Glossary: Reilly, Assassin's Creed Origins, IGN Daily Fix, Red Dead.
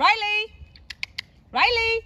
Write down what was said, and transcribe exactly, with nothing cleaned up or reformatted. Reilly! Reilly!